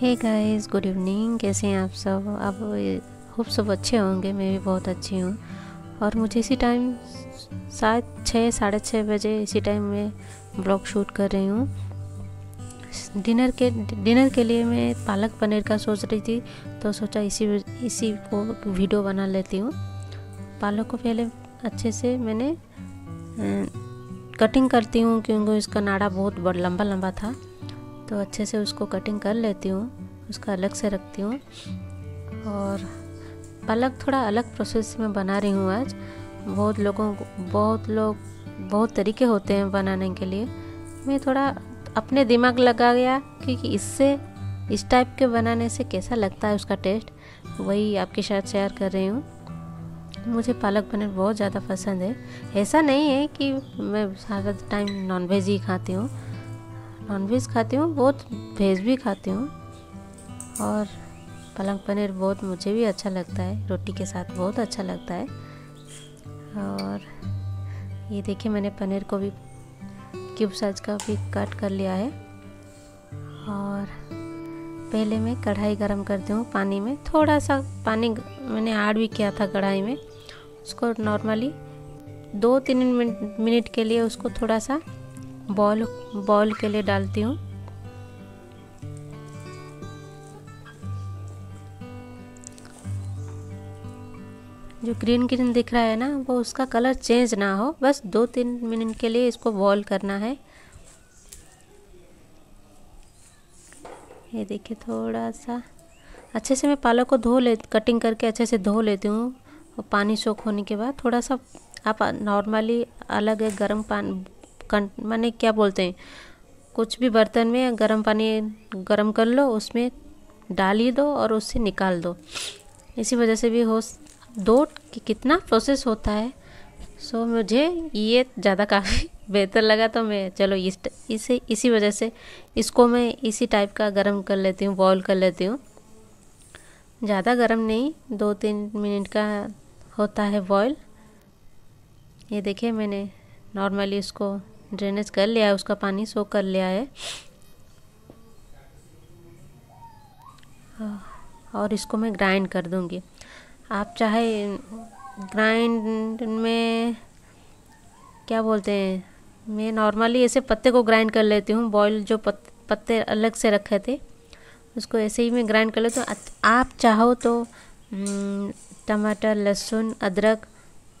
Hey guys good evening, कैसे हैं आप सब। आप होप सब अच्छे होंगे, मैं भी बहुत अच्छी हूँ। और मुझे इसी टाइम 6:30 साढ़े 6 बजे इसी टाइम में ब्लॉग शूट कर रही हूँ। डिनर के लिए मैं पालक पनीर का सोच रही थी, तो सोचा इसी को वीडियो बना लेती हूँ। पालक को पहले अच्छे से मैंने कटिंग करती हूँ क्योंकि इसका नाड़ा बहुत लंबा लंबा था, तो अच्छे से उसको कटिंग कर लेती हूँ, उसका अलग से रखती हूँ। और पालक थोड़ा अलग प्रोसेस में बना रही हूँ आज। बहुत लोग बहुत तरीके होते हैं बनाने के लिए। मैं थोड़ा अपने दिमाग लगा गया क्योंकि इस टाइप के बनाने से कैसा लगता है उसका टेस्ट, वही आपके साथ शेयर कर रही हूँ। मुझे पालक पनीर बहुत ज़्यादा पसंद है। ऐसा नहीं है कि मैं सारा टाइम नॉनवेज खाती हूँ, बहुत वेज भी खाती हूँ। और पालक पनीर बहुत मुझे भी अच्छा लगता है, रोटी के साथ बहुत अच्छा लगता है। और ये देखिए, मैंने पनीर को भी क्यूब साइज का भी कट कर लिया है। और पहले मैं कढ़ाई गरम करती हूँ। पानी में थोड़ा सा पानी मैंने ऐड भी किया था कढ़ाई में। उसको नॉर्मली 2-3 मिनट के लिए उसको थोड़ा सा बॉल के लिए डालती हूँ। जो ग्रीन दिख रहा है ना, वो उसका कलर चेंज ना हो, बस 2-3 मिनट के लिए इसको बॉल करना है। ये देखिए, थोड़ा सा अच्छे से मैं पालक को कटिंग करके अच्छे से धो लेती हूँ। और पानी सोख होने के बाद थोड़ा सा आप नॉर्मली अलग एक गर्म पानी माने क्या बोलते हैं, कुछ भी बर्तन में गर्म पानी गर्म कर लो, उसमें डाल ही दो और उससे निकाल दो। इसी वजह से भी हो दो कि कितना प्रोसेस होता है। सो मुझे ये ज़्यादा काफ़ी बेहतर लगा, तो मैं चलो इसी वजह से इसको मैं इसी टाइप का गर्म कर लेती हूँ, बॉईल कर लेती हूँ। ज़्यादा गर्म नहीं, 2-3 मिनट का होता है बॉईल। ये देखिए, मैंने नॉर्मली इसको ड्रेनेज कर लिया है, उसका पानी सोख कर लिया है। और इसको मैं ग्राइंड कर दूँगी। आप चाहे ग्राइंड में क्या बोलते हैं, मैं नॉर्मली ऐसे पत्ते को ग्राइंड कर लेती हूँ। बॉईल जो पत्ते अलग से रखे थे उसको ऐसे ही मैं ग्राइंड कर लेती हूँ। आप चाहो तो टमाटर, लहसुन, अदरक,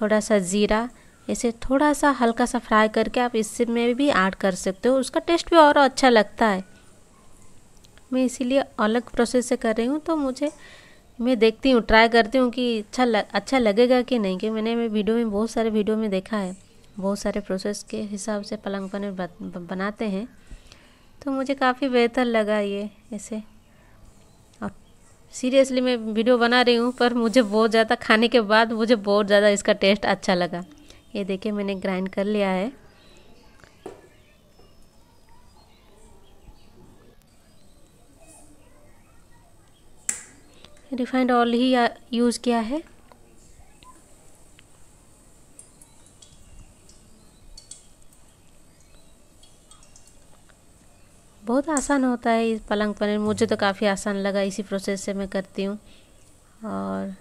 थोड़ा सा ज़ीरा, ऐसे थोड़ा सा हल्का सा फ्राई करके आप इससे में भी ऐड कर सकते हो, उसका टेस्ट भी और अच्छा लगता है। मैं इसीलिए अलग प्रोसेस से कर रही हूँ, तो मैं देखती हूँ, ट्राई करती हूँ कि अच्छा लगेगा कि नहीं। कि मैंने वीडियो में बहुत सारे वीडियो में देखा है, बहुत सारे प्रोसेस के हिसाब से पालक पनीर बनाते हैं, तो मुझे काफ़ी बेहतर लगा ये ऐसे। सीरियसली मैं वीडियो बना रही हूँ, पर मुझे बहुत ज़्यादा खाने के बाद मुझे बहुत ज़्यादा इसका टेस्ट अच्छा लगा। ये देखिए, मैंने ग्राइंड कर लिया है। रिफाइंड ऑयल ही यूज़ किया है। बहुत आसान होता है इस पालक पनीर, मुझे तो काफ़ी आसान लगा, इसी प्रोसेस से मैं करती हूँ। और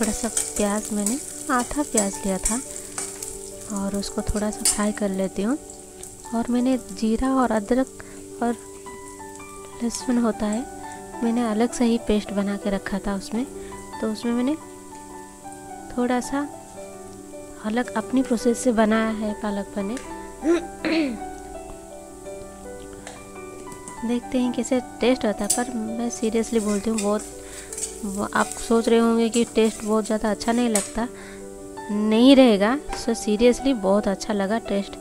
थोड़ा सा प्याज, मैंने आधा प्याज लिया था और उसको थोड़ा सा फ्राई कर लेती हूँ। और मैंने जीरा और अदरक और लहसुन होता है, मैंने अलग से ही पेस्ट बना के रखा था उसमें, तो उसमें मैंने थोड़ा सा अलग अपनी प्रोसेस से बनाया है पालक पनीर। देखते हैं कैसे टेस्ट आता है। पर मैं सीरियसली बोलती हूँ बहुत, आप सोच रहे होंगे कि टेस्ट बहुत ज़्यादा अच्छा नहीं लगता, नहीं रहेगा। सो सीरियसली बहुत अच्छा लगा टेस्ट।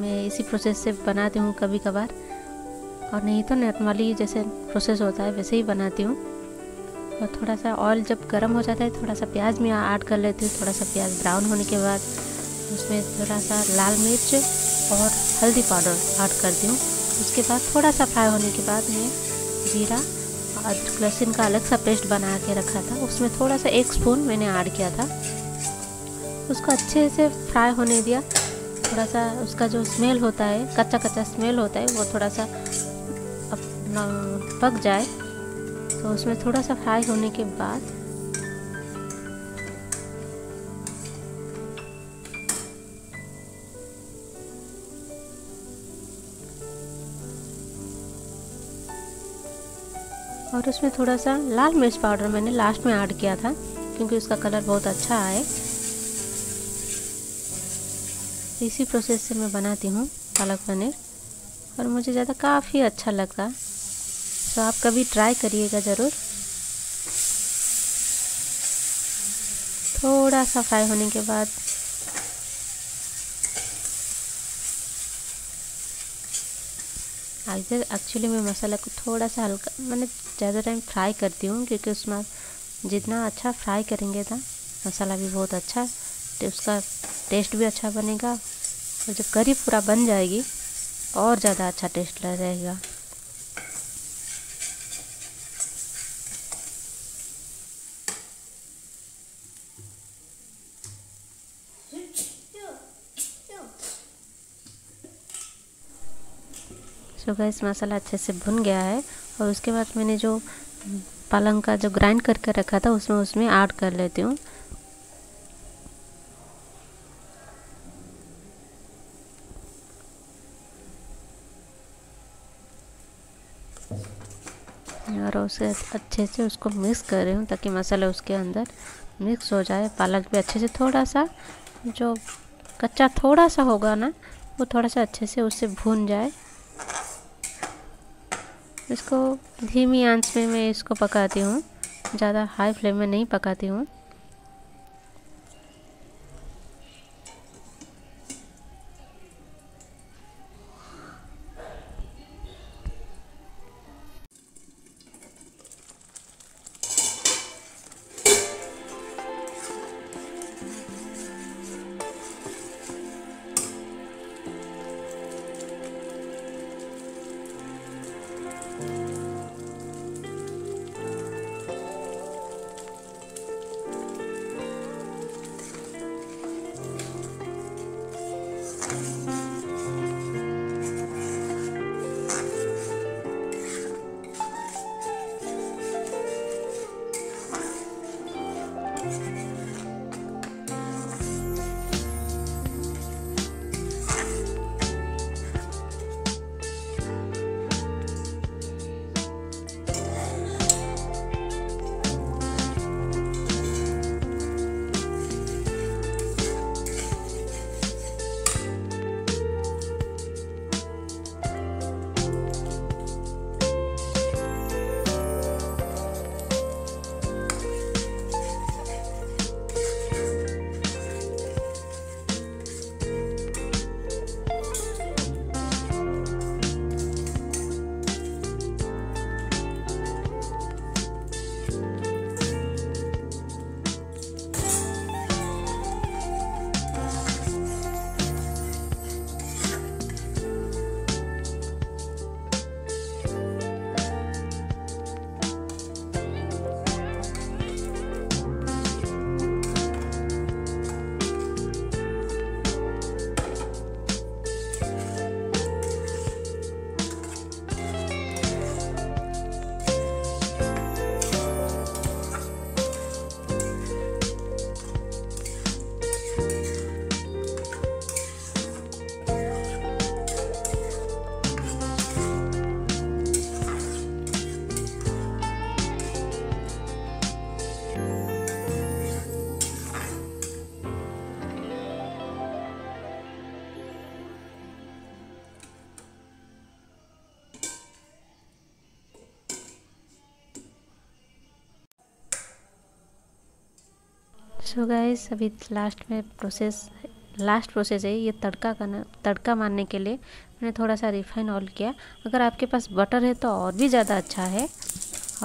मैं इसी प्रोसेस से बनाती हूँ कभी कभार, और नहीं तो नॉर्मली जैसे प्रोसेस होता है वैसे ही बनाती हूँ। और थोड़ा सा ऑयल जब गर्म हो जाता है थोड़ा सा प्याज में ऐड कर लेती हूँ। थोड़ा सा प्याज ब्राउन होने के बाद उसमें थोड़ा सा लाल मिर्च और हल्दी पाउडर ऐड करती हूँ। उसके बाद थोड़ा सा फ्राई होने के बाद मैं जीरा अदरक लहसुन का अलग सा पेस्ट बना के रखा था, उसमें थोड़ा सा 1 स्पून मैंने ऐड किया था। उसको अच्छे से फ्राई होने दिया। थोड़ा सा उसका जो स्मेल होता है, कच्चा कच्चा स्मेल होता है, वो थोड़ा सा पक जाए। तो उसमें थोड़ा सा फ्राई होने के बाद और उसमें थोड़ा सा लाल मिर्च पाउडर मैंने लास्ट में ऐड किया था, क्योंकि उसका कलर बहुत अच्छा आए। इसी प्रोसेस से मैं बनाती हूँ पालक पनीर, और मुझे ज़्यादा काफ़ी अच्छा लगता। तो आप कभी ट्राई करिएगा ज़रूर। थोड़ा सा फ्राई होने के बाद इधर एक्चुअली मैं मसाला को थोड़ा सा हल्का, मैंने ज़्यादा टाइम फ्राई करती हूँ, क्योंकि उसमें जितना अच्छा फ्राई करेंगे ना मसाला भी बहुत अच्छा, तो उसका टेस्ट भी अच्छा बनेगा। और जब करी पूरा बन जाएगी और ज़्यादा अच्छा टेस्ट रहेगा। तो गैस मसाला अच्छे से भुन गया है, और उसके बाद मैंने जो पालक का जो ग्राइंड करके रखा था उसमें ऐड कर लेती हूँ। और उसे अच्छे से उसको मिक्स कर रही हूँ ताकि मसाला उसके अंदर मिक्स हो जाए। पालक भी अच्छे से, थोड़ा सा जो कच्चा थोड़ा सा होगा ना वो थोड़ा सा अच्छे से उससे भून जाए। इसको धीमी आंच में मैं इसको पकाती हूँ, ज़्यादा हाई फ्लेम में नहीं पकाती हूँ। सो गाइस अभी लास्ट प्रोसेस है ये तड़का करना। तड़का मारने के लिए मैंने थोड़ा सा रिफाइन ऑयल किया, अगर आपके पास बटर है तो और भी ज़्यादा अच्छा है।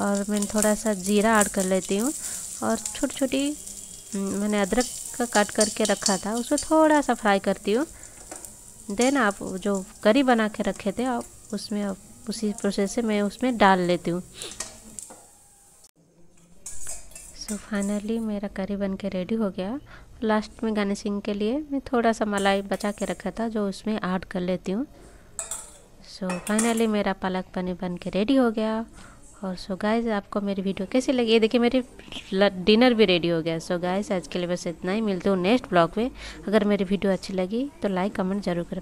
और मैंने थोड़ा सा जीरा ऐड कर लेती हूँ, और छोटी छोटी मैंने अदरक का काट करके रखा था उसको थोड़ा सा फ्राई करती हूँ। देन आप जो करी बना के रखे थे आप उसमें उसी प्रोसेस से मैं उसमें डाल लेती हूँ। तो फाइनली मेरा करी बन के रेडी हो गया। लास्ट में गार्निशिंग के लिए मैं थोड़ा सा मलाई बचा के रखा था जो उसमें ऐड कर लेती हूँ। सो फाइनली मेरा पालक पनीर बन के रेडी हो गया। और सो गाइस आपको मेरी वीडियो कैसी लगी, ये देखिए मेरी डिनर भी रेडी हो गया। सो गाइस आज के लिए बस इतना ही, मिलते हो नेक्स्ट ब्लॉग में। अगर मेरी वीडियो अच्छी लगी तो लाइक कमेंट जरूर करें।